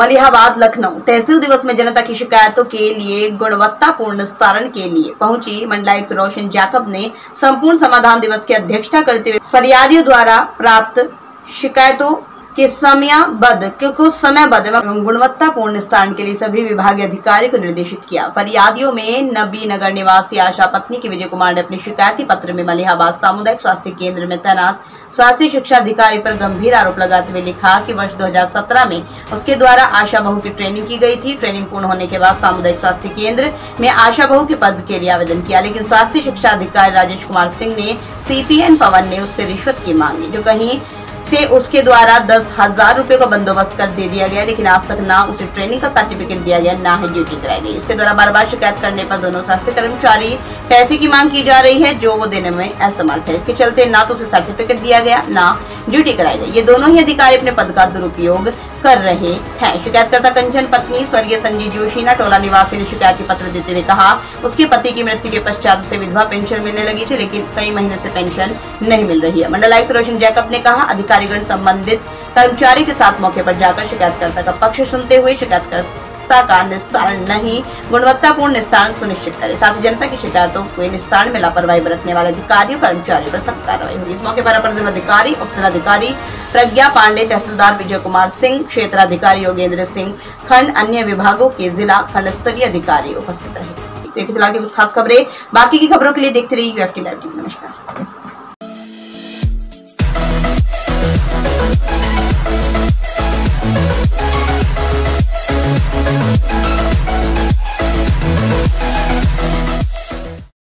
मलिहाबाद लखनऊ तहसील दिवस में जनता की शिकायतों के लिए गुणवत्तापूर्ण निस्तारण के लिए पहुंची मंडलायुक्त रोशन जैकब ने संपूर्ण समाधान दिवस की अध्यक्षता करते हुए फरियादियों द्वारा प्राप्त शिकायतों के समयबद्ध एवं गुणवत्तापूर्ण निस्तारण के लिए सभी विभागीय अधिकारियों को निर्देशित किया। फरियादियों में नबीनगर निवासी आशा पत्नी की विजय कुमार ने अपने शिकायती पत्र में मलिहाबाद सामुदायिक स्वास्थ्य केंद्र में तैनात स्वास्थ्य शिक्षा अधिकारी पर गंभीर आरोप लगाते हुए लिखा कि वर्ष 2017 में उसके द्वारा आशा बहू की ट्रेनिंग की गई थी। ट्रेनिंग पूर्ण होने के बाद सामुदायिक स्वास्थ्य केंद्र में आशा बहू के पद के लिए आवेदन किया, लेकिन स्वास्थ्य शिक्षा अधिकारी राजेश कुमार सिंह ने CPN पवन ने उससे रिश्वत की मांगी, जो कहीं से उसके द्वारा 10,000 रुपए का बंदोबस्त कर दे दिया गया, लेकिन आज तक ना उसे ट्रेनिंग का सर्टिफिकेट दिया गया ना ही ड्यूटी कराई गई। उसके द्वारा बार-बार शिकायत करने पर दोनों स्वास्थ्य कर्मचारी पैसे की मांग की जा रही है जो वो देने में असमर्थ है। इसके चलते ना तो उसे सर्टिफिकेट दिया गया ना ड्यूटी कराई गई। ये दोनों ही अधिकारी अपने पद का दुरुपयोग कर रहे हैं। शिकायतकर्ता कंचन पत्नी स्वर्गीय संजीव जोशी ना टोला निवासी ने शिकायती पत्र देते हुए कहा उसके पति की मृत्यु के पश्चात उसे विधवा पेंशन मिलने लगी थी, लेकिन कई महीने से पेंशन नहीं मिल रही है। मंडलायुक्त रोशन जैकब ने कहा अधिकारीगण संबंधित कर्मचारी के साथ मौके पर जाकर शिकायतकर्ता का पक्ष सुनते हुए शिकायतकर्ता का निस्तारण नहीं गुणवत्तापूर्ण निस्तारण सुनिश्चित करें। साथ ही जनता की शिकायतों के निस्तारण में लापरवाही बरतने वाले अधिकारियों कर्मचारियों पर सख्त कार्रवाई होगी। इस मौके पर अपर जिलाधिकारी उप जिलाधिकारी प्रज्ञा पांडे तहसीलदार विजय कुमार सिंह क्षेत्राधिकारी योगेंद्र सिंह खंड अन्य विभागों के जिला खंड स्तरीय अधिकारी उपस्थित रहे। तो फिलहाल की कुछ खास खबरें, बाकी की खबरों के लिए देखते रहिए UFT लाइव। नमस्कार।